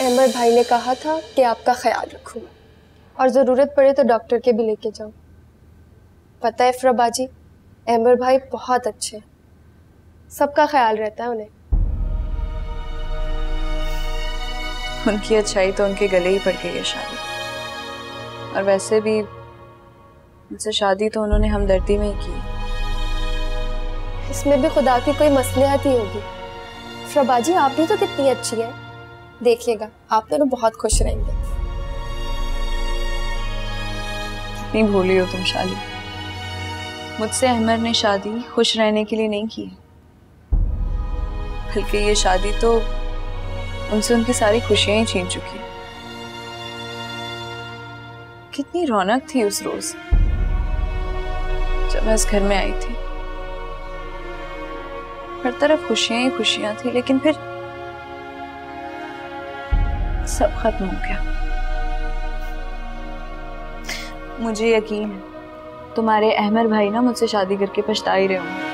अहमद भाई ने कहा था कि आपका ख्याल रखूँ और ज़रूरत पड़े तो डॉक्टर के भी लेके जाऊँ। पता है अफरा बाजी, अहमद भाई बहुत अच्छे हैं, सबका ख्याल रहता है उन्हें। उनकी अच्छाई तो उनके गले ही पड़ गई है शादी, और वैसे भी उनसे शादी तो उन्होंने हमदर्दी में ही की। इसमें भी खुदा की कोई मसलहत ही होगी। अफरा बाजी आप भी तो कितनी अच्छी है, देखिएगा आप दोनों बहुत खुश रहेंगे। कितनी भोली हो तुम शादी, मुझसे अहमद ने शादी खुश रहने के लिए नहीं की, बल्कि ये शादी तो उनसे उनकी सारी खुशियां ही छीन चुकी। कितनी रौनक थी उस रोज जब मैं इस घर में आई थी, हर तरफ खुशियां ही खुशियां थी, लेकिन फिर सब खत्म हो गया। मुझे यकीन है तुम्हारे अहमद भाई ना मुझसे शादी करके पछता ही रहे होंगे।